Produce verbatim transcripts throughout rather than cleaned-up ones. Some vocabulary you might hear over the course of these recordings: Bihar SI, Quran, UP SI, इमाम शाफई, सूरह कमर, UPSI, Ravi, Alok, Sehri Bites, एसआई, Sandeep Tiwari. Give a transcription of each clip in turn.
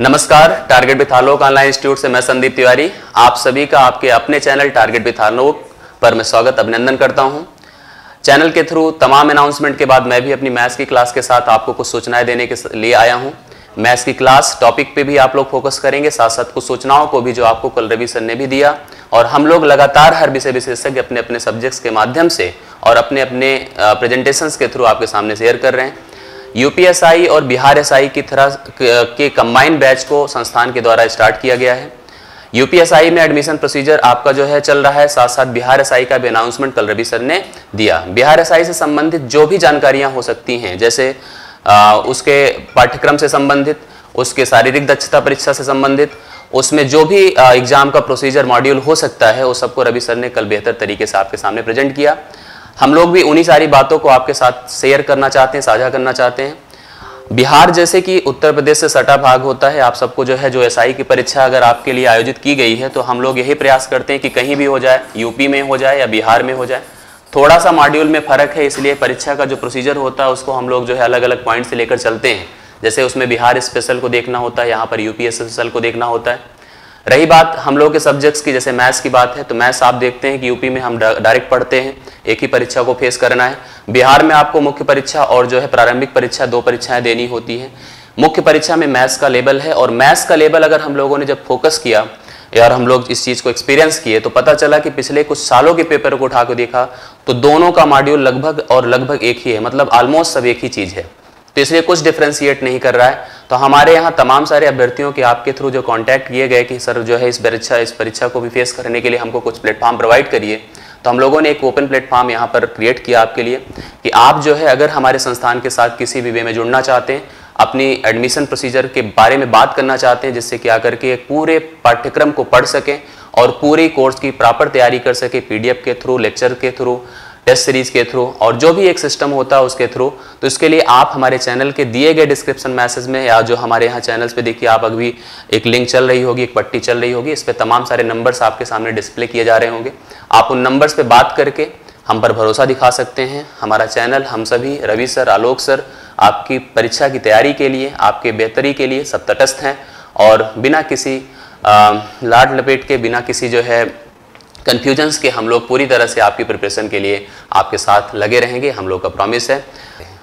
नमस्कार, target with Alok online institute से मैं संदीप तिवारी आप सभी का आपके अपने चैनल टारगेट विद आलोक पर मैं स्वागत अभिनंदन करता हूं। चैनल के थ्रू तमाम अनाउंसमेंट के बाद मैं भी अपनी मैथ्स की क्लास के साथ आपको कुछ सूचनाएं देने के लिए आया हूं। मैथ्स की क्लास टॉपिक पे भी आप लोग फोकस करेंगे, साथ साथ कुछ सूचनाओं को भी जो आपको कल रवि सर ने भी दिया, और हम लोग लगातार हर विषय विशेषज्ञ अपने अपने सब्जेक्ट्स के माध्यम से और अपने अपने प्रेजेंटेशंस के थ्रू आपके सामने शेयर कर रहे हैं। यूपीएसआई और बिहार एसआई की तरह के कंबाइंड बैच को संस्थान के द्वारा स्टार्ट किया गया है। यूपीएसआई में एडमिशन प्रोसीजर आपका जो है चल रहा है, साथ साथ बिहार एसआई का भी अनाउंसमेंट कल रवि सर ने दिया। बिहार एसआई से संबंधित जो भी जानकारियां हो सकती हैं, जैसे आ, उसके पाठ्यक्रम से संबंधित, उसके शारीरिक दक्षता परीक्षा से संबंधित, उसमें जो भी एग्जाम का प्रोसीजर मॉड्यूल हो सकता है, वो सबको रवि सर ने कल बेहतर तरीके से आपके सामने प्रेजेंट किया। हम लोग भी उन्हीं सारी बातों को आपके साथ शेयर करना चाहते हैं, साझा करना चाहते हैं। बिहार जैसे कि उत्तर प्रदेश से सटा भाग होता है, आप सबको जो है जो एसआई की परीक्षा अगर आपके लिए आयोजित की गई है, तो हम लोग यही प्रयास करते हैं कि कहीं भी हो जाए, यूपी में हो जाए या बिहार में हो जाए। थोड़ा सा मॉड्यूल में फ़र्क है, इसलिए परीक्षा का जो प्रोसीजर होता है उसको हम लोग जो है अलग अलग पॉइंट से लेकर चलते हैं। जैसे उसमें बिहार स्पेशल को देखना होता है, यहाँ पर यूपीएसआई स्पेशल को देखना होता है। रही बात हम लोग के सब्जेक्ट्स की, जैसे मैथ्स की बात है, तो मैथ्स आप देखते हैं कि यूपी में हम डायरेक्ट पढ़ते हैं, एक ही परीक्षा को फेस करना है। बिहार में आपको मुख्य परीक्षा और जो है प्रारंभिक परीक्षा, दो परीक्षाएं देनी होती हैं। मुख्य परीक्षा में मैथ्स का लेवल है, और मैथ्स का लेवल अगर हम लोगों ने जब फोकस किया और हम लोग इस चीज़ को एक्सपीरियंस किए, तो पता चला कि पिछले कुछ सालों के पेपर को उठा कर देखा तो दोनों का मॉड्यूल लगभग और लगभग एक ही है, मतलब ऑलमोस्ट सब एक ही चीज़ है, तो इसलिए कुछ डिफ्रेंशिएट नहीं कर रहा है। तो हमारे यहाँ तमाम सारे अभ्यर्थियों के आपके थ्रू जो कांटेक्ट किए गए कि सर जो है इस परीक्षा इस परीक्षा को भी फेस करने के लिए हमको कुछ प्लेटफॉर्म प्रोवाइड करिए, तो हम लोगों ने एक ओपन प्लेटफॉर्म यहाँ पर क्रिएट किया आपके लिए कि आप जो है अगर हमारे संस्थान के साथ किसी भी वे में जुड़ना चाहते हैं, अपनी एडमिशन प्रोसीजर के बारे में बात करना चाहते हैं, जिससे क्या करके पूरे पाठ्यक्रम को पढ़ सकें और पूरे कोर्स की प्रॉपर तैयारी कर सकें, पीडीएफ के थ्रू, लेक्चर के थ्रू, टेस्ट सीरीज के थ्रू, और जो भी एक सिस्टम होता है उसके थ्रू, तो इसके लिए आप हमारे चैनल के दिए गए डिस्क्रिप्शन मैसेज में या जो हमारे यहाँ चैनल्स पे देखिए आप अभी एक लिंक चल रही होगी, एक पट्टी चल रही होगी, इस पे तमाम सारे नंबर्स आपके सामने डिस्प्ले किए जा रहे होंगे। आप उन नंबर्स पे बात करके हम पर भरोसा दिखा सकते हैं। हमारा चैनल, हम सभी, रवि सर, आलोक सर, आपकी परीक्षा की तैयारी के लिए, आपके बेहतरी के लिए सब तटस्थ हैं, और बिना किसी लाड लपेट के, बिना किसी जो है कन्फ्यूजन्स के हम लोग पूरी तरह से आपकी प्रिपरेशन के लिए आपके साथ लगे रहेंगे, हम लोग का प्रॉमिस है।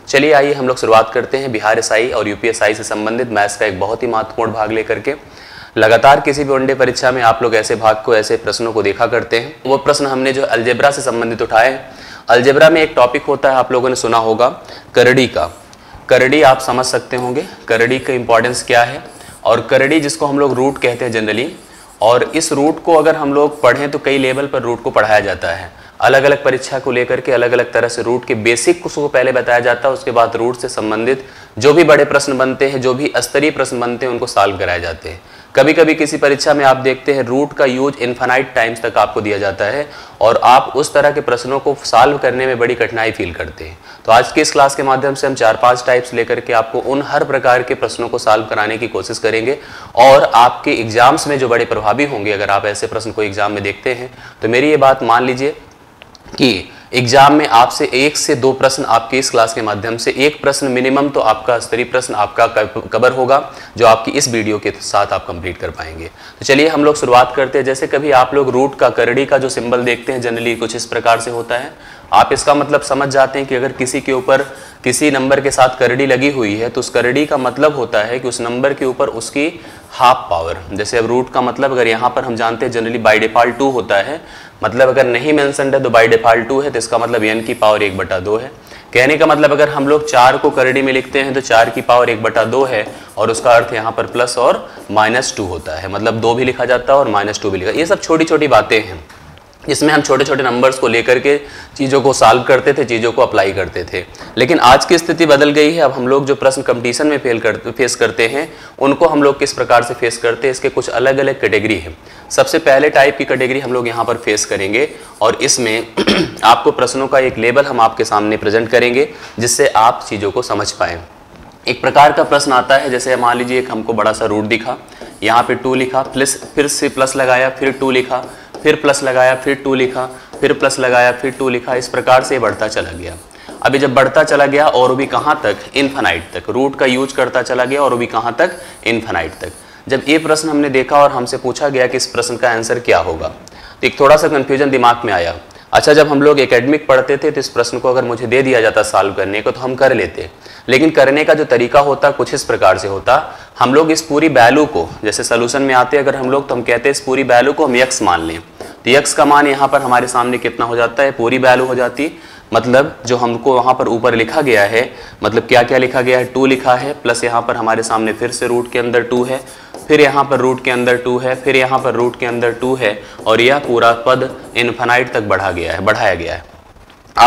चलिए आइए हम लोग शुरुआत करते हैं बिहार एसआई और यूपीएसआई से संबंधित मैथ्स का एक बहुत ही महत्वपूर्ण भाग लेकर के। लगातार किसी भी वनडे परीक्षा में आप लोग ऐसे भाग को, ऐसे प्रश्नों को देखा करते हैं। वो प्रश्न हमने जो अलजेब्रा से संबंधित उठाए हैं। अलजेब्रा में एक टॉपिक होता है, आप लोगों ने सुना होगा, करड़ी का। करड़ी आप समझ सकते होंगे करड़ी का इम्पोर्टेंस क्या है, और करड़ी जिसको हम लोग रूट कहते हैं जनरली, और इस रूट को अगर हम लोग पढ़ें तो कई लेवल पर रूट को पढ़ाया जाता है। अलग अलग परीक्षा को लेकर के अलग अलग तरह से रूट के बेसिक उसको पहले बताया जाता है, उसके बाद रूट से संबंधित जो भी बड़े प्रश्न बनते हैं, जो भी स्तरीय प्रश्न बनते हैं, उनको सॉल्व कराए जाते हैं। कभी कभी किसी परीक्षा में आप देखते हैं रूट का यूज इन्फाइनाइट टाइम्स तक आपको दिया जाता है, और आप उस तरह के प्रश्नों को सॉल्व करने में बड़ी कठिनाई फील करते हैं। तो आज की इस क्लास के माध्यम से हम चार पांच टाइप्स लेकर के आपको उन हर प्रकार के प्रश्नों को सॉल्व कराने की कोशिश करेंगे, और आपके एग्जाम्स में जो बड़े प्रभावी होंगे। अगर आप ऐसे प्रश्न को एग्जाम में देखते हैं तो मेरी ये बात मान लीजिए कि एग्जाम में आपसे एक से दो प्रश्न, आपके इस क्लास के माध्यम से एक प्रश्न मिनिमम तो आपका स्तरीय प्रश्न आपका कवर होगा, जो आपकी इस वीडियो के साथ आप कंप्लीट कर पाएंगे। तो चलिए हम लोग शुरुआत करते हैं। जैसे कभी आप लोग रूट का, करड़ी का जो सिंबल देखते हैं जनरली कुछ इस प्रकार से होता है, आप इसका मतलब समझ जाते हैं कि अगर किसी के ऊपर किसी नंबर के साथ करड़ी लगी हुई है, तो उस करड़ी का मतलब होता है कि उस नंबर के ऊपर उसकी हाफ पावर। जैसे अब रूट का मतलब अगर यहाँ पर हम जानते हैं जनरली बाय डिफॉल्ट टू होता है, मतलब अगर नहीं मेंशनड है तो बाय डिफॉल्ट टू है, तो इसका मतलब एन की पावर एक बटा दो है। कहने का मतलब अगर हम लोग चार को करड़ी में लिखते हैं तो चार की पावर एक बटा दो है, और उसका अर्थ यहाँ पर प्लस और माइनस टू होता है, मतलब दो भी लिखा जाता है और माइनस टू भी लिखा। ये सब छोटी छोटी बातें हैं जिसमें हम छोटे छोटे नंबर्स को लेकर के चीज़ों को सॉल्व करते थे, चीज़ों को अप्लाई करते थे। लेकिन आज की स्थिति बदल गई है। अब हम लोग जो प्रश्न कंपटीशन में फेल कर फेस करते हैं, उनको हम लोग किस प्रकार से फेस करते हैं, इसके कुछ अलग अलग कैटेगरी हैं। सबसे पहले टाइप की कैटेगरी हम लोग यहाँ पर फेस करेंगे, और इसमें आपको प्रश्नों का एक लेबल हम आपके सामने प्रेजेंट करेंगे, जिससे आप चीज़ों को समझ पाएँ। एक प्रकार का प्रश्न आता है, जैसे मान लीजिए एक हमको बड़ा सा रूट दिखा, यहाँ पर टू लिखा, प्लस फिर से प्लस लगाया, फिर टू लिखा, फिर प्लस लगाया, फिर टू लिखा, फिर प्लस लगाया, फिर टू लिखा, इस प्रकार से बढ़ता चला गया। अभी जब बढ़ता चला गया और भी कहाँ तक, इनफिनाइट तक, रूट का यूज करता चला गया और भी कहाँ तक, इनफिनाइट तक। जब ये प्रश्न हमने देखा और हमसे पूछा गया कि इस प्रश्न का आंसर क्या होगा, तो एक थोड़ा सा कन्फ्यूजन दिमाग में आया। अच्छा, जब हम लोग एकेडमिक पढ़ते थे तो इस प्रश्न को अगर मुझे दे दिया जाता सॉल्व करने को तो हम कर लेते, लेकिन करने का जो तरीका होता कुछ इस प्रकार से होता। हम लोग इस पूरी वैल्यू को जैसे सोल्यूशन में आते अगर हम लोग, तो हम कहते हैं इस पूरी वैल्यू को हम एक्स मान लें, तो एक्स का मान यहाँ पर हमारे सामने कितना हो जाता है, पूरी वैल्यू हो जाती। मतलब जो हमको वहाँ पर ऊपर लिखा गया है, मतलब क्या क्या लिखा गया है, टू लिखा है, प्लस यहाँ पर हमारे सामने फिर से रूट के अंदर टू है, फिर यहाँ पर रूट के अंदर टू है, फिर यहाँ पर रूट के अंदर टू है, और यह पूरा पद इनफिनाइट तक बढ़ा गया है, बढ़ाया गया है।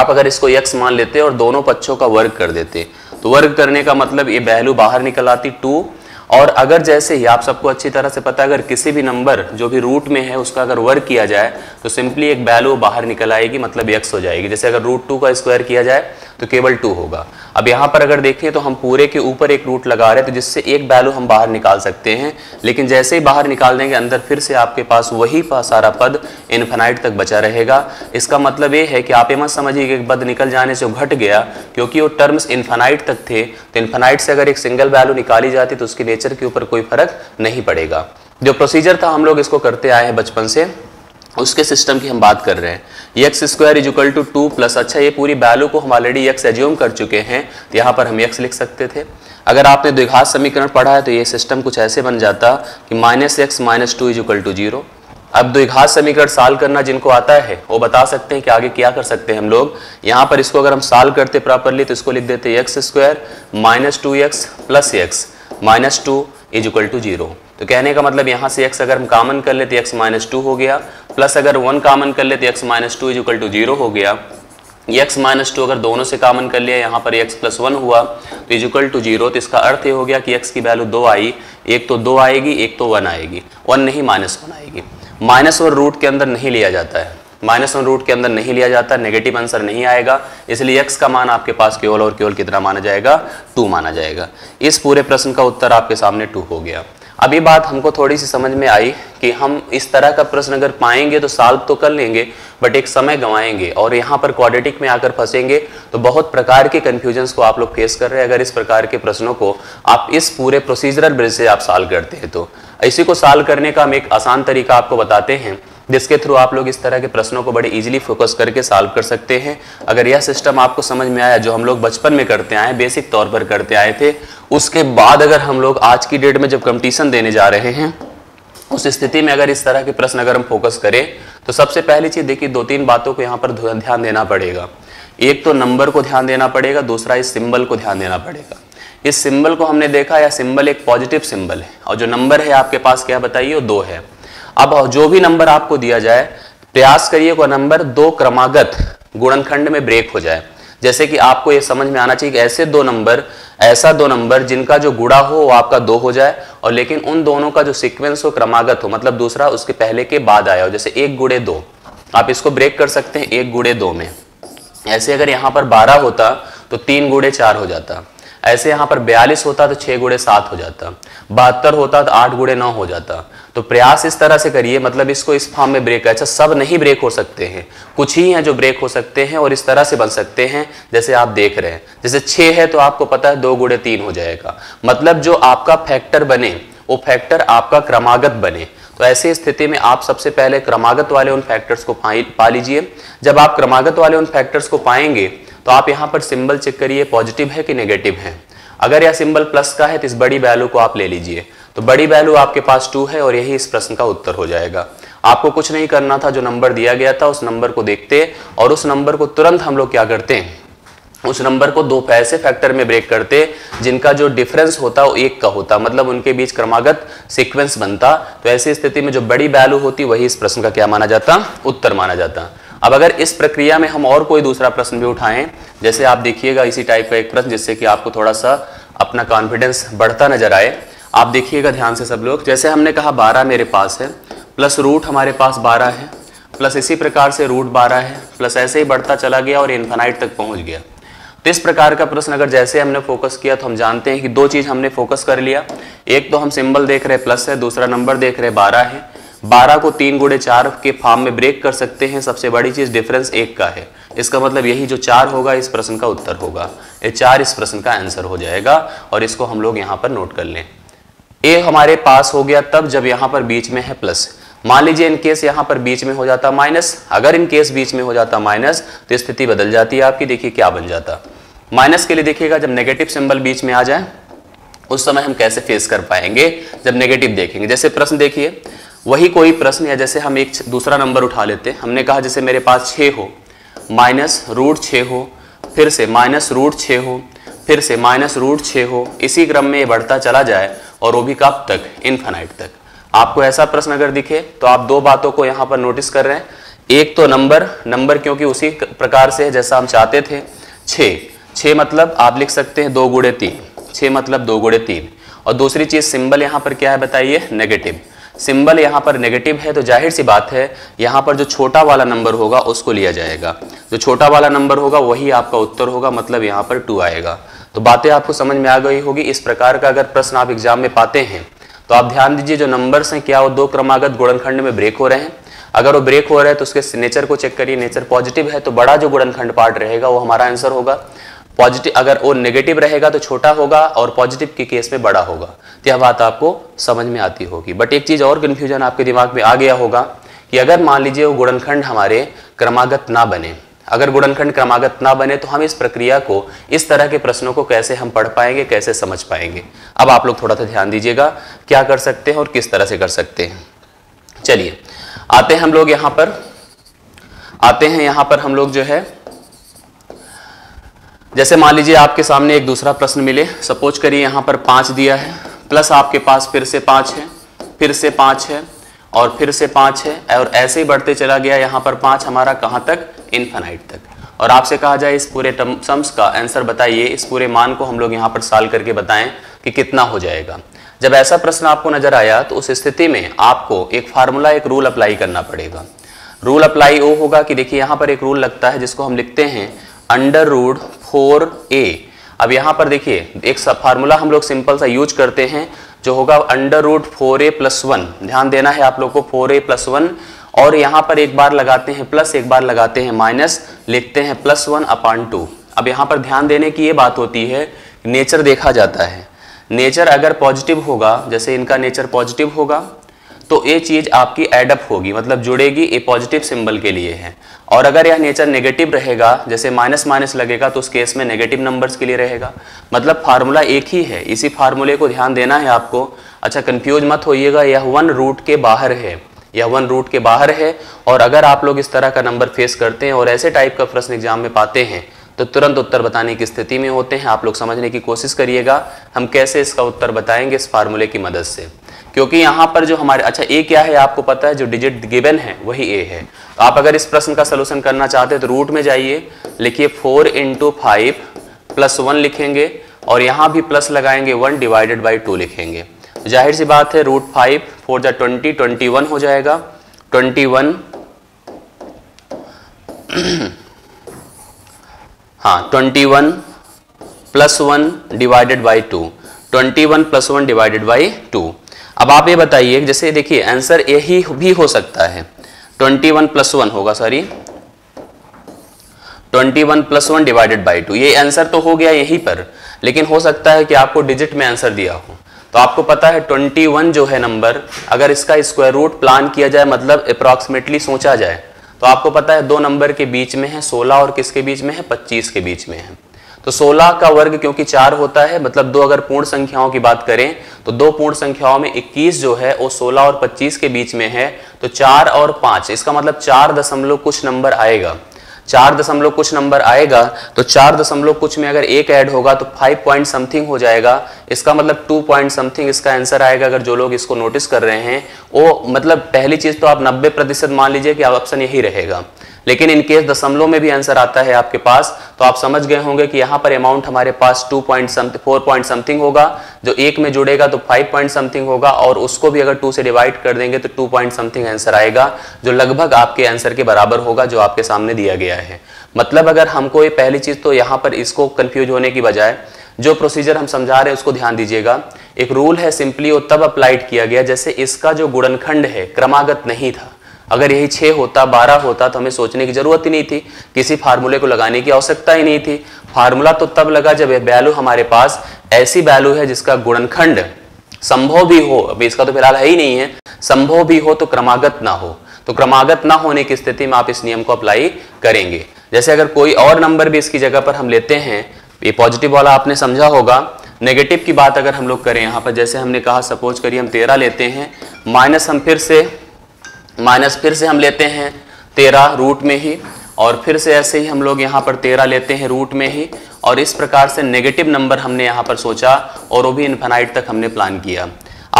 आप अगर इसको एक्स मान लेते और दोनों पक्षों का वर्ग कर देते, तो वर्ग करने का मतलब ये वैल्यू बाहर निकल आती टू। और अगर जैसे ही आप सबको अच्छी तरह से पता है, अगर किसी भी नंबर जो भी रूट में है उसका अगर वर्ग किया जाए तो सिंपली एक वैल्यू बाहर निकल आएगी, मतलब एक्स हो जाएगी। जैसे अगर रूट टू का स्क्वायर किया जाए तो केवल टू होगा। अब यहाँ पर अगर देखें तो हम पूरे के ऊपर एक रूट लगा रहे हैं, तो जिससे एक वैल्यू हम बाहर निकाल सकते हैं, लेकिन जैसे ही बाहर निकाल देंगे अंदर फिर से आपके पास वही सारा पद इनफिनाइट तक बचा रहेगा। इसका मतलब ये है कि आप ये मत समझिए कि एक पद निकल जाने से घट गया, क्योंकि वो टर्म्स इनफिनाइट तक थे, तो इनफिनाइट से अगर एक सिंगल वैल्यू निकाली जाती तो उसके नेचर के ऊपर कोई फर्क नहीं पड़ेगा। जो प्रोसीजर था हम लोग इसको करते आए हैं बचपन से, उसके सिस्टम की हम बात कर रहे हैं। X square equal to two plus, अच्छा ये पूरी वैल्यू को हम ऑलरेडी एक्स एज्यूम कर चुके हैं, तो यहाँ पर हम एक्स लिख सकते थे। अगर आपने द्विघात समीकरण पढ़ा है तो ये सिस्टम कुछ ऐसे बन जाता कि minus x minus two equal to zero. अब द्विघात समीकरण साल करना जिनको आता है वो बता सकते हैं कि आगे क्या कर सकते हैं हम लोग। यहाँ पर इसको अगर हम साल करते प्रॉपरली तो इसको लिख देते x square minus two x plus x minus two is equal to zero. तो कहने का मतलब यहाँ से x अगर हम कामन कर लेते x माइनस टू हो गया, प्लस अगर वन कामन कर लेते x minus two is equal to zero हो गया। x माइनस टू अगर दोनों से कामन कर लिया यहाँ पर x प्लस वन हुआ तो इज इक्वल टू जीरो। तो इसका अर्थ ये हो गया कि x की वैल्यू दो आई, एक तो दो आएगी, एक तो वन आएगी, वन नहीं माइनस वन आएगी। माइनस वन रूट के अंदर नहीं लिया जाता है, माइनस वन रूट के अंदर नहीं लिया जाता, नेगेटिव आंसर नहीं आएगा, इसलिए x का मान आपके पास केवल और केवल कितना माना जाएगा, टू माना जाएगा। इस पूरे प्रश्न का उत्तर आपके सामने टू हो गया। अब ये बात हमको थोड़ी सी समझ में आई कि हम इस तरह का प्रश्न अगर पाएंगे तो सॉल्व तो कर लेंगे, बट एक समय गंवाएंगे और यहाँ पर क्वाड्रेटिक में आकर फंसेंगे। तो बहुत प्रकार के कन्फ्यूजन्स को आप लोग फेस कर रहे हैं अगर इस प्रकार के प्रश्नों को आप इस पूरे प्रोसीजरल ब्रिज से आप सॉल्व करते हैं। तो इसी को सॉल्व करने का हम एक आसान तरीका आपको बताते हैं, जिसके थ्रू आप लोग इस तरह के प्रश्नों को बड़े इजीली फोकस करके सॉल्व कर सकते हैं। अगर यह सिस्टम आपको समझ में आया, जो हम लोग बचपन में करते आए, बेसिक तौर पर करते आए थे, उसके बाद अगर हम लोग आज की डेट में जब कंपटीशन देने जा रहे हैं, उस स्थिति में अगर इस तरह के प्रश्न अगर हम फोकस करें तो सबसे पहली चीज़ देखिए, दो तीन बातों को यहाँ पर ध्यान देना पड़ेगा। एक तो नंबर को ध्यान देना पड़ेगा, दूसरा इस सिंबल को ध्यान देना पड़ेगा। इस सिंबल को हमने देखा, यह सिंबल एक पॉजिटिव सिंबल है और जो नंबर है आपके पास क्या बताइए, वो दो है। अब जो भी नंबर आपको दिया जाए प्रयास करिए वो नंबर दो क्रमागत गुणनखंड में ब्रेक हो जाए। जैसे कि आपको ये समझ में आना चाहिए कि ऐसे दो नंबर, ऐसा दो नंबर जिनका जो गुणा हो वो आपका दो हो जाए, और लेकिन उन दोनों का जो सीक्वेंस हो क्रमागत हो, मतलब दूसरा उसके पहले के बाद आया हो। जैसे एक गुणे दो, आप इसको ब्रेक कर सकते हैं एक गुणे दो में। ऐसे अगर यहाँ पर बारह होता तो तीन गुणे चार हो जाता, ऐसे यहाँ पर बयालीस होता तो छः गुणे सात हो जाता, बहत्तर होता तो आठ गुणे नौ हो जाता। तो प्रयास इस तरह से करिए, मतलब इसको इस फॉर्म में ब्रेक। अच्छा, सब नहीं ब्रेक हो सकते हैं, कुछ ही हैं जो ब्रेक हो सकते हैं और इस तरह से बन सकते हैं जैसे आप देख रहे हैं। जैसे छः है तो आपको पता है दो गुणे तीन हो जाएगा, मतलब जो आपका फैक्टर बने वो फैक्टर आपका क्रमागत बने। तो ऐसी स्थिति में आप सबसे पहले क्रमागत वाले उन फैक्टर्स को पा लीजिए। जब आप क्रमागत वाले उन फैक्टर्स को पाएंगे तो आप यहाँ पर सिंबल चेक करिए पॉजिटिव है कि नेगेटिव है। अगर यह सिंबल प्लस का है तो इस बड़ी वैल्यू को आप ले लीजिए, तो बड़ी वैल्यू आपके पास टू है और यही इस प्रश्न का उत्तर हो जाएगा। आपको कुछ नहीं करना था, जो नंबर दिया गया था उस नंबर को देखते और उस नंबर को तुरंत हम लोग क्या करते हैं, उस नंबर को दो ऐसे फैक्टर में ब्रेक करते जिनका जो डिफरेंस होता वो एक का होता, मतलब उनके बीच क्रमागत सीक्वेंस बनता। तो ऐसी स्थिति में जो बड़ी वैल्यू होती वही इस प्रश्न का क्या माना जाता, उत्तर माना जाता। अब अगर इस प्रक्रिया में हम और कोई दूसरा प्रश्न भी उठाएं, जैसे आप देखिएगा इसी टाइप का एक प्रश्न, जिससे कि आपको थोड़ा सा अपना कॉन्फिडेंस बढ़ता नजर आए। आप देखिएगा ध्यान से सब लोग। जैसे हमने कहा बारह मेरे पास है, प्लस रूट हमारे पास बारह है, प्लस इसी प्रकार से रूट बारह है, प्लस ऐसे ही बढ़ता चला गया और इन्फिनाइट तक पहुँच गया। तो इस प्रकार का प्रश्न अगर जैसे हमने फोकस किया तो हम जानते हैं कि दो चीज़ हमने फोकस कर लिया। एक तो हम सिंबल देख रहे प्लस है, दूसरा नंबर देख रहे बारह है। बारह को तीन गुणे चार के फॉर्म में ब्रेक कर सकते हैं। सबसे बड़ी चीज़ डिफरेंस एक का है, इसका मतलब यही जो चार होगा इस प्रश्न का उत्तर होगा, ये चार इस प्रश्न का आंसर हो जाएगा और इसको हम लोग यहाँ पर नोट कर लें। ए हमारे पास हो गया तब जब यहाँ पर बीच में है प्लस। मान लीजिए इनकेस यहाँ पर बीच में हो जाता माइनस, अगर इनकेस बीच में हो जाता माइनस तो स्थिति बदल जाती है आपकी, देखिए क्या बन जाता। माइनस के लिए देखिएगा जब नेगेटिव सिंबल बीच में आ जाए उस समय हम कैसे फेस कर पाएंगे जब नेगेटिव देखेंगे। जैसे प्रश्न देखिए, वही कोई प्रश्न या जैसे हम एक दूसरा नंबर उठा लेते हैं, हमने कहा जैसे मेरे पास छः हो माइनस रूट छः हो, फिर से माइनस रूट छः हो, फिर से माइनस रूट छः हो, इसी क्रम में ये बढ़ता चला जाए और वो भी कब तक, इनफिनाइट तक। आपको ऐसा प्रश्न अगर दिखे तो आप दो बातों को यहाँ पर नोटिस कर रहे हैं, एक तो नंबर, नंबर क्योंकि उसी प्रकार से है जैसा हम चाहते थे, छः छः मतलब आप लिख सकते हैं दो गुणे तीन, छः मतलब दो गुणे तीन, और दूसरी चीज़ सिंबल यहाँ पर क्या है बताइए, नेगेटिव सिंबल यहाँ पर नेगेटिव है तो जाहिर सी बात है यहाँ पर जो छोटा वाला नंबर होगा उसको लिया जाएगा, जो छोटा वाला नंबर होगा वही आपका उत्तर होगा, मतलब यहाँ पर टू आएगा। तो बातें आपको समझ में आ गई होगी। इस प्रकार का अगर प्रश्न आप एग्जाम में पाते हैं तो आप ध्यान दीजिए जो नंबर्स हैं क्या वो दो क्रमागत गुणनखंड में ब्रेक हो रहे हैं, अगर वो ब्रेक हो रहे हैं तो उसके नेचर को चेक करिए, नेचर पॉजिटिव है तो बड़ा जो गुणनखंड पार्ट रहेगा वो हमारा आंसर होगा, पॉजिटिव अगर वो नेगेटिव रहेगा तो छोटा होगा और पॉजिटिव के केस में बड़ा होगा। तो यह बात आपको समझ में आती होगी। बट एक चीज़ और कन्फ्यूजन आपके दिमाग में आ गया होगा कि अगर मान लीजिए वो गुणनखंड हमारे क्रमागत ना बने, अगर गुणनखंड क्रमागत ना बने तो हम इस प्रक्रिया को, इस तरह के प्रश्नों को कैसे हम पढ़ पाएंगे, कैसे समझ पाएंगे। अब आप लोग थोड़ा सा ध्यान दीजिएगा क्या कर सकते हैं और किस तरह से कर सकते हैं। चलिए आते हैं हम लोग यहाँ पर, आते हैं यहाँ पर हम लोग जो है, जैसे मान लीजिए आपके सामने एक दूसरा प्रश्न मिले, सपोज करिए यहाँ पर पाँच दिया है, प्लस आपके पास फिर से पाँच है, फिर से पाँच है और फिर से पाँच है और ऐसे ही बढ़ते चला गया, यहाँ पर पाँच हमारा कहाँ तक, इनफिनाइट तक। और आपसे कहा जाए इस पूरे टर्म सम्स का आंसर बताइए, इस पूरे मान को हम लोग यहाँ पर साल करके बताएं कि कितना हो जाएगा। जब ऐसा प्रश्न आपको नजर आया तो उस स्थिति में आपको एक फार्मूला, एक रूल अप्लाई करना पड़ेगा। रूल अप्लाई वो होगा कि देखिए यहाँ पर एक रूल लगता है जिसको हम लिखते हैं अंडर रूट फोर ए। अब यहाँ पर देखिए एक फार्मूला हम लोग सिंपल सा यूज करते हैं जो होगा under root four a plus one, ध्यान देना है आप लोग को फोर ए प्लस वन, और यहाँ पर एक बार लगाते हैं प्लस, एक बार लगाते हैं माइनस, लिखते हैं प्लस वन अपान टू। अब यहाँ पर ध्यान देने की ये बात होती है, नेचर देखा जाता है, नेचर अगर पॉजिटिव होगा, जैसे इनका नेचर पॉजिटिव होगा तो ये चीज़ आपकी एडअप होगी, मतलब जुड़ेगी, ये पॉजिटिव सिंबल के लिए है। और अगर यह नेचर नेगेटिव रहेगा, जैसे माइनस माइनस लगेगा तो उस केस में नेगेटिव नंबर्स के लिए रहेगा, मतलब फार्मूला एक ही है। इसी फार्मूले को ध्यान देना है आपको, अच्छा कंफ्यूज मत होइएगा, यह वन रूट के बाहर है, यह वन रूट के बाहर है। और अगर आप लोग इस तरह का नंबर फेस करते हैं और ऐसे टाइप का प्रश्न एग्जाम में पाते हैं तो तुरंत उत्तर बताने की स्थिति में होते हैं। आप लोग समझने की कोशिश करिएगा हम कैसे इसका उत्तर बताएंगे इस फार्मूले की मदद से, क्योंकि यहाँ पर जो हमारे, अच्छा ए क्या है आपको पता है, जो डिजिट गिवन है वही ए है। तो आप अगर इस प्रश्न का सलूशन करना चाहते हैं तो रूट में जाइए, लिखिए four into five plus one लिखेंगे और यहाँ भी प्लस लगाएंगे, वन डिवाइडेड बाई टू लिखेंगे। जाहिर सी बात है रूट फाइव फोर जा ट्वेंटी, ट्वेंटी वन हो जाएगा, ट्वेंटी वन हाँ twenty one plus one divided by two, twenty one plus one divided by two. अब आप ये बताइए, जैसे देखिए आंसर यही भी हो सकता है, इक्कीस प्लस वन होगा, सॉरी इक्कीस plus one divided by two, ये आंसर तो हो गया यहीं पर, लेकिन हो सकता है कि आपको डिजिट में आंसर दिया हो। तो आपको पता है इक्कीस जो है नंबर, अगर इसका स्क्वायर रूट प्लान किया जाए, मतलब अप्रॉक्सीमेटली सोचा जाए, तो आपको पता है दो नंबर के बीच में है सोलह और किसके बीच में है, पच्चीस के बीच में है। तो सोलह का वर्ग क्योंकि चार होता है, मतलब दो अगर पूर्ण संख्याओं की बात करें तो दो पूर्ण संख्याओं में इक्कीस जो है वो सोलह और पच्चीस के बीच में है, तो चार और पाँच, इसका मतलब चार दशमलव कुछ नंबर आएगा, चार दशमलव कुछ नंबर आएगा। तो चार दशमलव कुछ में अगर एक ऐड होगा तो फाइव पॉइंट समथिंग हो जाएगा, इसका मतलब टू पॉइंट समथिंग इसका आंसर आएगा। अगर जो लोग इसको नोटिस कर रहे हैं वो, मतलब पहली चीज़ तो आप नब्बे प्रतिशत मान लीजिए कि ऑप्शन यही रहेगा, लेकिन इनकेस दशमलव में भी आंसर आता है आपके पास तो आप समझ गए होंगे कि यहाँ पर अमाउंट हमारे पास two point something, four point something होगा, जो एक में जुड़ेगा तो फाइव पॉइंट समथिंग होगा, और उसको भी अगर टू से डिवाइड कर देंगे तो टू पॉइंट समथिंग आंसर आएगा, जो लगभग आपके आंसर के बराबर होगा जो आपके सामने दिया गया है। मतलब अगर हमको ये, पहली चीज़ तो यहाँ पर इसको कन्फ्यूज होने की बजाय जो प्रोसीजर हम समझा रहे हैं उसको ध्यान दीजिएगा। एक रूल है सिंपली, वो तब अप्लाइड किया गया जैसे इसका जो गुणनखंड है क्रमागत नहीं था। अगर यही छः होता, बारह होता तो हमें सोचने की ज़रूरत ही नहीं थी, किसी फार्मूले को लगाने की आवश्यकता ही नहीं थी। फार्मूला तो तब लगा जब यह वैल्यू हमारे पास ऐसी वैल्यू है जिसका गुणनखंड संभव भी हो, अभी इसका तो फिलहाल है ही नहीं है, संभव भी हो तो क्रमागत ना हो। तो क्रमागत ना होने की स्थिति में आप इस नियम को अप्लाई करेंगे। जैसे अगर कोई और नंबर भी इसकी जगह पर हम लेते हैं, ये पॉजिटिव वाला आपने समझा होगा, नेगेटिव की बात अगर हम लोग करें यहाँ पर, जैसे हमने कहा सपोज करिए हम तेरह लेते हैं, माइनस हम फिर से माइनस फिर से हम लेते हैं तेरह रूट में ही, और फिर से ऐसे ही हम लोग यहाँ पर तेरह लेते हैं रूट में ही, और इस प्रकार से नेगेटिव नंबर हमने यहाँ पर सोचा और वो भी इन्फिनाइट तक हमने प्लान किया।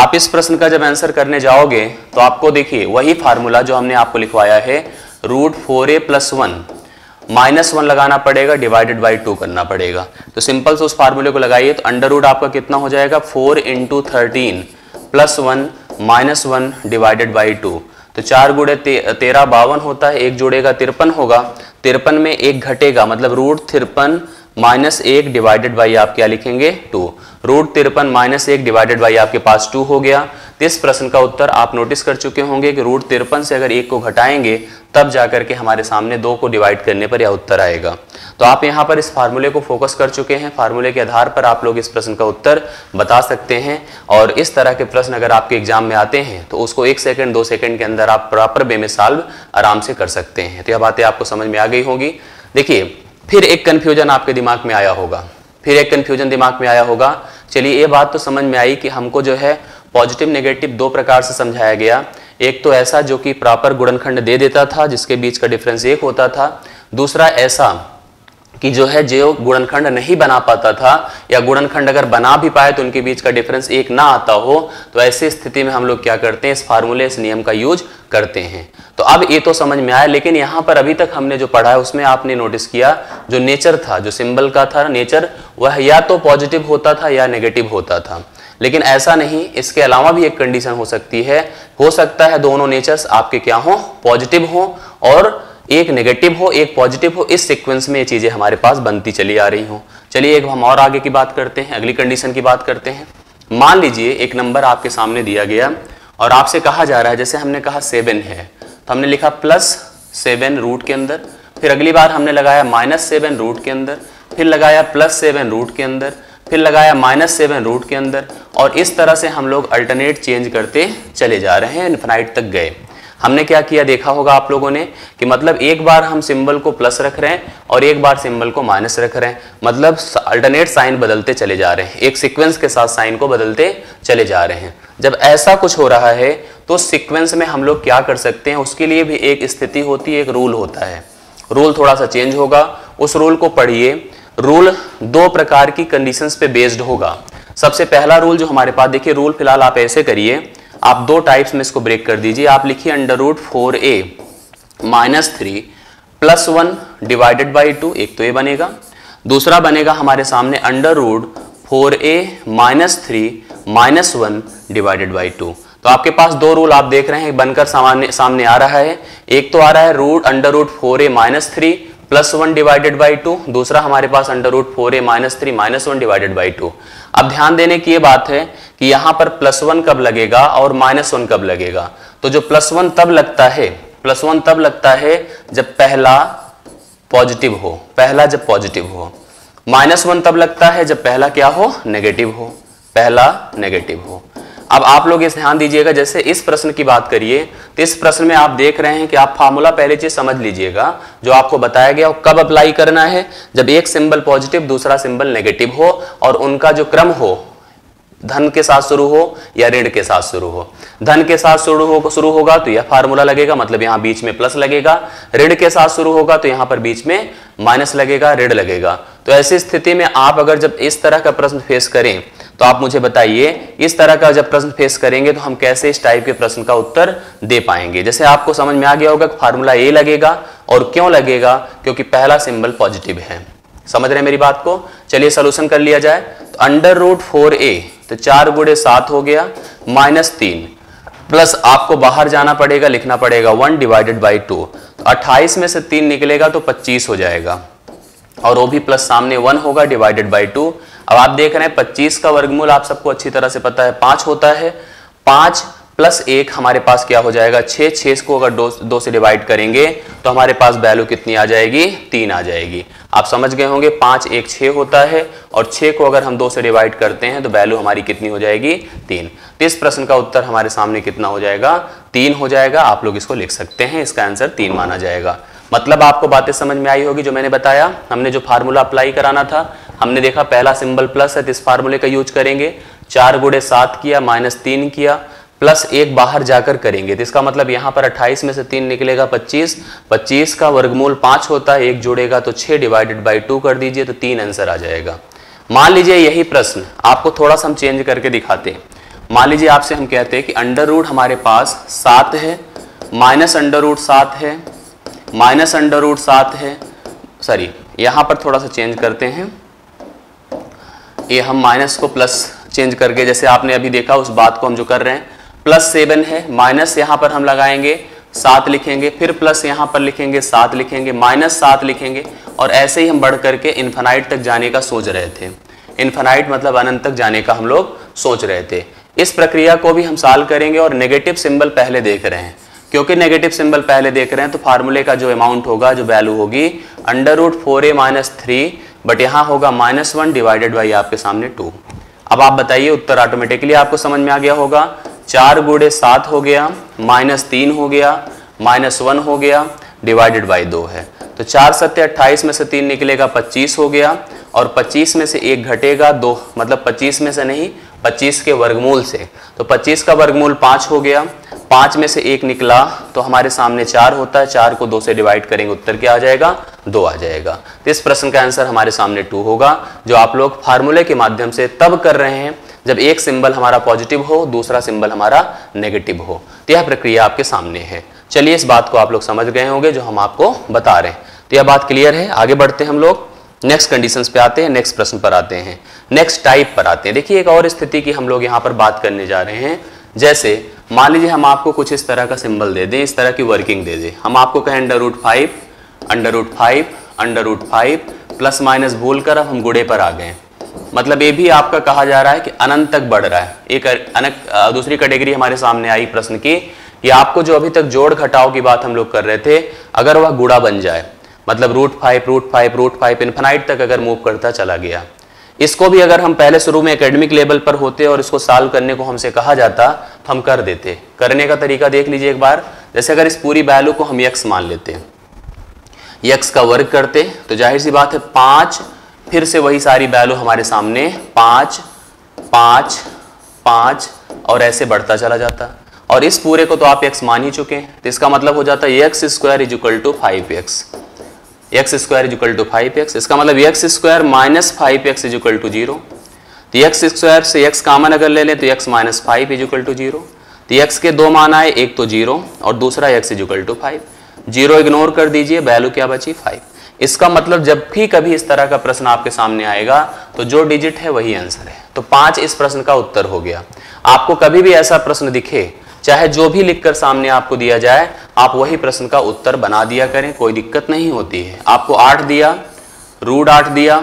आप इस प्रश्न का जब आंसर करने जाओगे तो आपको देखिए वही फार्मूला जो हमने आपको लिखवाया है, root four a plus one minus one लगाना पड़ेगा, डिवाइडेड बाई टू करना पड़ेगा। तो सिंपल से उस फार्मूले को लगाइए तो अंडर रूट आपका कितना हो जाएगा, four into thirteen plus one minus one divided by two. तो चार गुड़े ते, तेरह बावन होता है, एक जोड़ेगा तिरपन होगा, तिरपन में एक घटेगा, मतलब रूट तिरपन माइनस एक डिवाइडेड बाई आप क्या लिखेंगे टू, रूट तिरपन माइनस एक डिवाइडेड बाई आपके पास टू हो गया। इस प्रश्न का उत्तर आप नोटिस कर चुके होंगे कि रूट तिरपन से अगर एक को घटाएंगे तब जाकर के हमारे सामने दो को डिवाइड करने पर यह उत्तर आएगा। तो आप यहाँ पर इस फार्मूले को फोकस कर चुके हैं, फार्मूले के आधार पर आप लोग इस प्रश्न का उत्तर बता सकते हैं। और इस तरह के प्रश्न अगर आपके एग्जाम में आते हैं तो उसको एक सेकंड दो सेकंड के अंदर आप प्रॉपर वे में सॉल्व आराम से कर सकते हैं। तो यह बातें आपको समझ में आ गई होंगी। देखिए फिर एक कन्फ्यूजन आपके दिमाग में आया होगा, फिर एक कन्फ्यूजन दिमाग में आया होगा। चलिए ये बात तो समझ में आई कि हमको जो है पॉजिटिव नेगेटिव दो प्रकार से समझाया गया, एक तो ऐसा जो कि प्रॉपर गुणनखंड दे देता था जिसके बीच का डिफरेंस एक होता था, दूसरा ऐसा कि जो है जो गुणनखंड नहीं बना पाता था या गुणनखंड अगर बना भी पाए तो उनके बीच का डिफरेंस एक ना आता हो। तो ऐसी स्थिति में हम लोग क्या करते हैं, इस फार्मूले इस नियम का यूज करते हैं। तो अब ये तो समझ में आया, लेकिन यहाँ पर अभी तक हमने जो पढ़ा है उसमें आपने नोटिस किया जो नेचर था, जो सिंबल का था नेचर, वह या तो पॉजिटिव होता था या नेगेटिव होता था। लेकिन ऐसा नहीं, इसके अलावा भी एक कंडीशन हो सकती है, हो सकता है दोनों नेचर्स आपके क्या हो, पॉजिटिव हो, और एक नेगेटिव हो एक पॉजिटिव हो। इस सीक्वेंस में ये चीजें हमारे पास बनती चली आ रही हो। चलिए एक हम और आगे की बात करते हैं, अगली कंडीशन की बात करते हैं। मान लीजिए एक नंबर आपके सामने दिया गया और आपसे कहा जा रहा है, जैसे हमने कहा सेवन है तो हमने लिखा प्लस सेवन रूट के अंदर, फिर अगली बार हमने लगाया माइनस सेवन रूट के अंदर, फिर लगाया प्लस सेवन रूट के अंदर, फिर लगाया माइनस सेवन रूट के अंदर, और इस तरह से हम लोग अल्टरनेट चेंज करते चले जा रहे हैं, इन्फिनाइट तक गए। हमने क्या किया देखा होगा आप लोगों ने कि मतलब एक बार हम सिंबल को प्लस रख रहे हैं और एक बार सिंबल को माइनस रख रहे हैं, मतलब अल्टरनेट साइन बदलते चले जा रहे हैं, एक सीक्वेंस के साथ साइन को बदलते चले जा रहे हैं। जब ऐसा कुछ हो रहा है तो सीक्वेंस में हम लोग क्या कर सकते हैं, उसके लिए भी एक स्थिति होती है, एक रूल होता है, रूल थोड़ा सा चेंज होगा, उस रूल को पढ़िए। रूल दो प्रकार की कंडीशंस पे बेस्ड होगा। सबसे पहला रूल जो हमारे पास, देखिए रूल फिलहाल आप ऐसे करिए, आप दो टाइप्स में इसको ब्रेक कर दीजिए। आप लिखिए under root four a minus three plus one divided by two, एक तो ये बनेगा, दूसरा बनेगा हमारे सामने under root four a minus three minus one divided by two. तो आपके पास दो रूल आप देख रहे हैं बनकर सामने सामने आ रहा है, एक तो आ रहा है root under root four a minus three plus one divided by two, दूसरा हमारे पास under root four a minus three minus one divided by two. अब ध्यान देने की ये बात है कि यहाँ पर प्लस वन कब लगेगा और माइनस वन कब लगेगा। तो जो प्लस वन तब लगता है, प्लस वन तब लगता है जब पहला पॉजिटिव हो, पहला जब पॉजिटिव हो, माइनस वन तब लगता है जब पहला क्या हो, नेगेटिव हो, पहला नेगेटिव हो। अब आप लोग इस ध्यान दीजिएगा, जैसे इस प्रश्न की बात करिए तो इस प्रश्न में आप देख रहे हैं कि आप फार्मूला पहले चीज समझ लीजिएगा जो आपको बताया गया, और कब अप्लाई करना है, जब एक सिंबल पॉजिटिव दूसरा सिंबल नेगेटिव हो और उनका जो क्रम हो धन के साथ शुरू हो या ऋण के साथ शुरू हो। धन के साथ शुरू हो शुरू होगा तो यह फार्मूला लगेगा, मतलब यहाँ बीच में प्लस लगेगा, ऋण के साथ शुरू होगा तो यहाँ पर बीच में माइनस लगेगा, ऋण लगेगा। तो ऐसी स्थिति में आप अगर जब इस तरह का प्रश्न फेस करें तो आप मुझे बताइए, इस तरह का जब प्रश्न फेस करेंगे तो हम कैसे इस टाइप के प्रश्न का उत्तर दे पाएंगे। जैसे आपको समझ में आ गया होगा कि फार्मूला ए लगेगा, और क्यों लगेगा, क्योंकि पहला सिंबल पॉजिटिव है। समझ रहे हैं मेरी बात को। चलिए सोल्यूशन कर लिया जाए। तो अंडर रूट फोर ए तो चार गुड़े सात हो गया माइनस तीन, प्लस आपको बाहर जाना पड़ेगा, लिखना पड़ेगा वन डिवाइडेड बाई टू। तो अट्ठाईस में से तीन निकलेगा तो पच्चीस हो जाएगा, और वो भी प्लस सामने वन होगा डिवाइडेड बाई टू। अब आप देख रहे हैं पच्चीस का वर्गमूल आप सबको अच्छी तरह से पता है पाँच होता है, पाँच प्लस एक हमारे पास क्या हो जाएगा छः, छः को अगर दो, दो से डिवाइड करेंगे तो हमारे पास वैल्यू कितनी आ जाएगी, तीन आ जाएगी। आप समझ गए होंगे पाँच एक छः होता है और छः को अगर हम दो से डिवाइड करते हैं तो वैल्यू हमारी कितनी हो जाएगी, तीन। तो इस प्रश्न का उत्तर हमारे सामने कितना हो जाएगा, तीन हो जाएगा। आप लोग इसको लिख सकते हैं, इसका आंसर तीन माना जाएगा। मतलब आपको बातें समझ में आई होगी जो मैंने बताया। हमने जो फार्मूला अप्लाई कराना था, हमने देखा पहला सिंबल प्लस है तो इस फार्मूले का यूज करेंगे, चार गुड़े सात किया, माइनस तीन किया, प्लस एक बाहर जाकर करेंगे तो इसका मतलब यहाँ पर अट्ठाईस में से तीन निकलेगा पच्चीस, पच्चीस का वर्गमूल पाँच होता है, एक जोड़ेगा तो छः डिवाइडेड बाई टू कर दीजिए तो तीन आंसर आ जाएगा। मान लीजिए यही प्रश्न आपको थोड़ा सा हम चेंज करके दिखाते हैं। मान लीजिए आपसे हम कहते हैं कि अंडर रूट हमारे पास सात है, माइनस अंडर रूट सात है, माइनस अंडर रूट सात है, सॉरी यहाँ पर थोड़ा सा चेंज करते हैं, ये हम माइनस को प्लस चेंज करके, जैसे आपने अभी देखा उस बात को हम जो कर रहे हैं, प्लस सेवन है, माइनस यहाँ पर हम लगाएंगे सात लिखेंगे, फिर प्लस यहाँ पर लिखेंगे सात लिखेंगे, माइनस सात लिखेंगे और ऐसे ही हम बढ़ करके इन्फिनाइट तक जाने का सोच रहे थे। इन्फिनाइट मतलब अनंत तक जाने का हम लोग सोच रहे थे। इस प्रक्रिया को भी हम सॉल्व करेंगे और नेगेटिव सिंबल पहले देख रहे हैं, क्योंकि नेगेटिव सिंबल पहले देख रहे हैं तो फार्मूले का जो अमाउंट होगा, जो वैल्यू होगी, under root four a minus three, but यहाँ होगा माइनस वन डिवाइडेड बाई आपके सामने टू। अब आप बताइए उत्तर ऑटोमेटिकली आपको समझ में आ गया होगा। चार गुड़े सात हो गया, माइनस तीन हो गया, माइनस वन हो गया, डिवाइडेड बाई दो है तो चार सत्य अट्ठाईस में से तीन निकलेगा पच्चीस हो गया और पच्चीस में से एक घटेगा दो, मतलब पच्चीस में से नहीं पच्चीस के वर्गमूल से, तो पच्चीस का वर्गमूल पाँच हो गया, पाँच में से एक निकला तो हमारे सामने चार होता है, चार को दो से डिवाइड करेंगे उत्तर क्या आ जाएगा, दो आ जाएगा। तो इस प्रश्न का आंसर हमारे सामने टू होगा, जो आप लोग फार्मूले के माध्यम से तब कर रहे हैं जब एक सिंबल हमारा पॉजिटिव हो, दूसरा सिंबल हमारा नेगेटिव हो। तो यह प्रक्रिया आपके सामने है। चलिए इस बात को आप लोग समझ गए होंगे जो हम आपको बता रहे हैं। तो यह बात क्लियर है। आगे बढ़ते हैं हम लोग, नेक्स्ट कंडीशंस पे आते हैं, नेक्स्ट प्रश्न पर आते हैं, नेक्स्ट टाइप पर आते हैं। देखिए एक और स्थिति की हम लोग यहाँ पर बात करने जा रहे हैं। जैसे मान लीजिए हम आपको कुछ इस तरह का सिंबल दे दें, इस तरह की वर्किंग दे दें, हम आपको कहें under root five, under root five, under root five, plus minus बोल कर अब हम गुड़े पर आ गए। मतलब ये भी आपका कहा जा रहा है कि अनंत तक बढ़ रहा है। एक अनक दूसरी कैटेगरी हमारे सामने आई प्रश्न की कि आपको जो अभी तक जोड़ घटाव की बात हम लोग कर रहे थे, अगर वह गुड़ा बन जाए, मतलब root five root five root five infinite तक अगर मूव करता चला गया। इसको भी अगर हम पहले शुरू में एकेडमिक लेवल पर होते और इसको सॉल्व करने को हमसे कहा जाता तो हम कर देते। करने का तरीका देख लीजिए एक बार। जैसे अगर इस पूरी वैल्यू को हम यक्स मान लेते हैं, यक्स का वर्ग करते तो जाहिर सी बात है पाँच, फिर से वही सारी वैल्यू हमारे सामने पाँच पाँच पाँच और ऐसे बढ़ता चला जाता और इस पूरे को तो आप x मान ही चुके हैं तो इसका मतलब हो जाता है x square is equal to five x, x square is equal to five x. इसका मतलब x square minus five x is equal to zero. तो एक्स स्क्वायर से x कामन अगर ले लें तो x minus five is equal to zero. तो x के दो मान आए, एक तो जीरो और दूसरा x is equal to five. Zero ignore कर दीजिए, वैल्यू क्या बची, फाइव। इसका मतलब जब भी कभी इस तरह का प्रश्न आपके सामने आएगा तो जो डिजिट है वही आंसर है। तो पाँच इस प्रश्न का उत्तर हो गया। आपको कभी भी ऐसा प्रश्न दिखे, चाहे जो भी लिखकर सामने आपको दिया जाए, आप वही प्रश्न का उत्तर बना दिया करें, कोई दिक्कत नहीं होती है। आपको आठ दिया, रूट आठ दिया,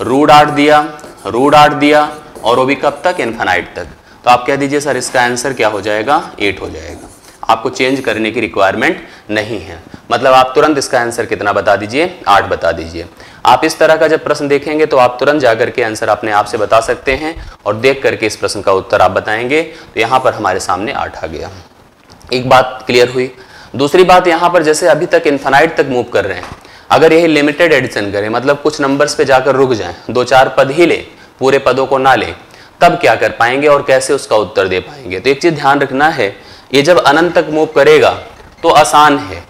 रूट आठ दिया, रूट आठ दिया और वो भी कब तक, इन्फिनाइट तक। तो आप कह दीजिए सर इसका आंसर क्या हो जाएगा, एट हो जाएगा। आपको चेंज करने की रिक्वायरमेंट नहीं है। मतलब आप तुरंत इसका आंसर कितना बता दीजिए, आठ बता दीजिए। आप इस तरह का जब प्रश्न देखेंगे तो आप तुरंत जाकर के आंसर अपने आप से बता सकते हैं और देख करके इस प्रश्न का उत्तर आप बताएंगे। तो यहाँ पर हमारे सामने आठ आ गया। एक बात क्लियर हुई। दूसरी बात यहाँ पर, जैसे अभी तक इन्फिनाइट तक मूव कर रहे हैं, अगर यही लिमिटेड एडिशन करें, मतलब कुछ नंबर्स पे जाकर रुक जाएँ, दो चार पद ही लें, पूरे पदों को ना लें, तब क्या कर पाएंगे और कैसे उसका उत्तर दे पाएंगे। तो एक चीज़ ध्यान रखना है, ये जब अनंत तक मूव करेगा तो आसान है,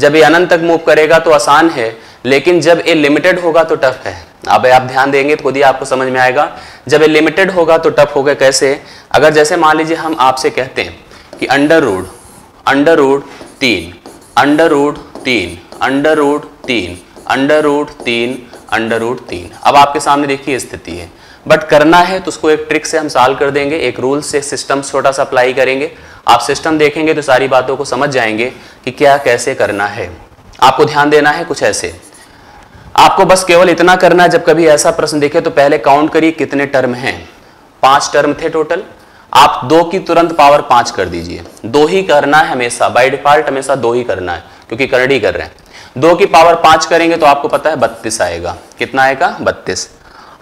जब ये अनंत तक मूव करेगा तो आसान है, लेकिन जब ये लिमिटेड होगा तो टफ है। अब आप ध्यान देंगे तो खुद ही आपको समझ में आएगा। जब ये लिमिटेड होगा तो टफ होगा कैसे। अगर जैसे मान लीजिए हम आपसे कहते हैं कि अंडर रूट अंडर रूट तीन, अंडर रूट तीन, अंडर रूट तीन, अंडर रूट तीन, अंडर रूट तीन। अब आपके सामने देखिए स्थिति है, बट करना है तो उसको एक ट्रिक से हम सॉल्व कर देंगे, एक रूल से सिस्टम छोटा सा अप्लाई करेंगे। आप सिस्टम देखेंगे तो सारी बातों को समझ जाएंगे कि क्या कैसे करना है। आपको ध्यान देना है कुछ ऐसे, आपको बस केवल इतना करना है, जब कभी ऐसा प्रश्न देखे तो पहले काउंट करिए कितने टर्म हैं। पांच टर्म थे टोटल, आप दो की तुरंत पावर पाँच कर दीजिए। दो ही करना है हमेशा, बाय डिफॉल्ट हमेशा दो ही करना है क्योंकि करंट ही कर रहे हैं। दो की पावर पाँच करेंगे तो आपको पता है बत्तीस आएगा। कितना आएगा? बत्तीस।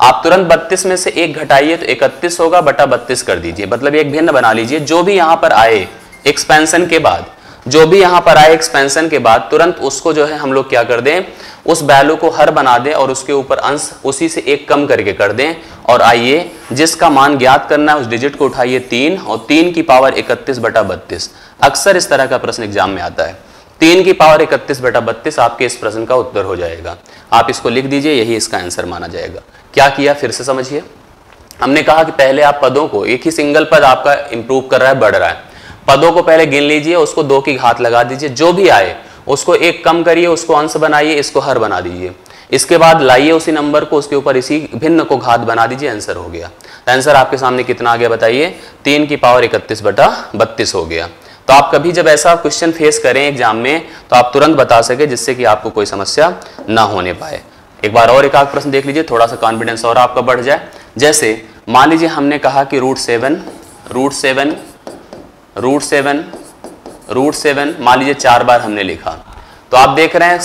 आप तुरंत बत्तीस में से एक घटाइए तो इकतीस होगा, बटा बत्तीस कर दीजिए, मतलब एक भिन्न बना लीजिए। जो भी यहाँ पर आए एक्सपेंशन के बाद, जो भी यहाँ पर आए एक्सपेंशन के बाद तुरंत उसको जो है हम लोग क्या कर दें, उस वैल्यू को हर बना दें और उसके ऊपर अंश उसी से एक कम करके कर दें। और आइए जिसका मान ज्ञात करना है उस डिजिट को उठाइए तीन, और तीन की पावर इकतीस बटा बत्तीस। अक्सर इस तरह का प्रश्न एग्जाम में आता है। तीन की पावर इकतीस बटा बत्तीस आपके इस प्रश्न का उत्तर हो जाएगा। आप इसको लिख दीजिए, यही इसका आंसर माना जाएगा। क्या किया फिर से समझिए, हमने कहा कि पहले आप पदों को, एक ही सिंगल पद आपका इंप्रूव कर रहा है, बढ़ रहा है, पदों को पहले गिन लीजिए, उसको दो की घात लगा दीजिए, जो भी आए उसको एक कम करिए, उसको अंश बनाइए, इसको हर बना दीजिए। इसके बाद लाइए उसी नंबर को, उसके ऊपर इसी भिन्न को घात बना दीजिए, आंसर हो गया। आंसर आपके सामने कितना आ गया बताइए? तीन की पावर इकतीस बटा बत्तीस हो गया। तो आप कभी जब ऐसा क्वेश्चन फेस करें एग्जाम में तो आप तुरंत बता सके, जिससे कि आपको कोई समस्या ना होने पाए। एक बार और एक आध प्रश्न देख लीजिए, थोड़ा सा कॉन्फिडेंस और आपका बढ़ जाए। जैसे मान लीजिए हमने कहा कि root seven root seven root seven root seven मान लीजिए चार बार हमने लिखा, तो आप देख रहे हैं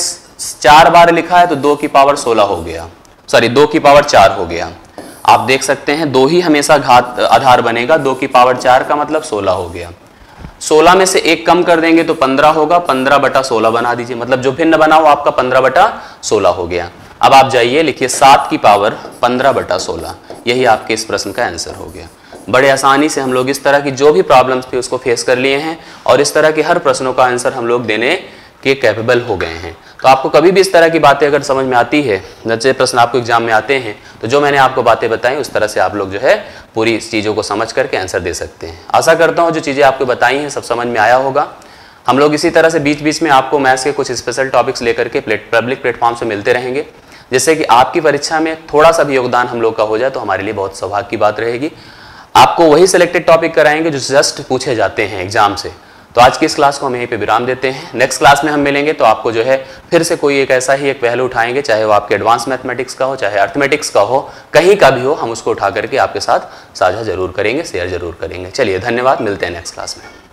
चार बार लिखा है तो दो की पावर सोलह हो गया, सॉरी दो की पावर चार हो गया। आप देख सकते हैं दो ही हमेशा घात आधार बनेगा, दो की पावर चार का मतलब सोलह हो गया। सोलह में से एक कम कर देंगे तो पंद्रह होगा, पंद्रह बटा सोलह बना दीजिए, मतलब जो भिन्न बना हो आपका पंद्रह बटा सोलह हो गया। अब आप जाइए लिखिए सात की पावर पंद्रह बटा सोलह, यही आपके इस प्रश्न का आंसर हो गया। बड़े आसानी से हम लोग इस तरह की जो भी प्रॉब्लम्स थी उसको फेस कर लिए हैं और इस तरह के हर प्रश्नों का आंसर हम लोग देने के कैपेबल हो गए हैं। तो आपको कभी भी इस तरह की बातें अगर समझ में आती है, जैसे प्रश्न आपको एग्जाम में आते हैं, तो जो मैंने आपको बातें बताई उस तरह से आप लोग जो है पूरी इस चीज़ों को समझ करके आंसर दे सकते हैं। आशा करता हूँ जो चीज़ें आपको बताई हैं सब समझ में आया होगा। हम लोग इसी तरह से बीच बीच में आपको मैथ्स के कुछ स्पेशल टॉपिक्स लेकर के पब्लिक प्लेटफॉर्म से मिलते रहेंगे, जिससे कि आपकी परीक्षा में थोड़ा सा भी योगदान हम लोग का हो जाए तो हमारे लिए बहुत सौभाग्य की बात रहेगी। आपको वही सिलेक्टेड टॉपिक कराएंगे जो जस्ट पूछे जाते हैं एग्जाम से। तो आज की इस क्लास को हम यहीं पे विराम देते हैं। नेक्स्ट क्लास में हम मिलेंगे तो आपको जो है फिर से कोई एक ऐसा ही एक पहलू उठाएंगे, चाहे वो आपके एडवांस मैथमेटिक्स का हो, चाहे अर्थमेटिक्स का हो, कहीं का भी हो, हम उसको उठा करके आपके साथ साझा जरूर करेंगे, शेयर जरूर करेंगे। चलिए धन्यवाद, मिलते हैं नेक्स्ट क्लास में।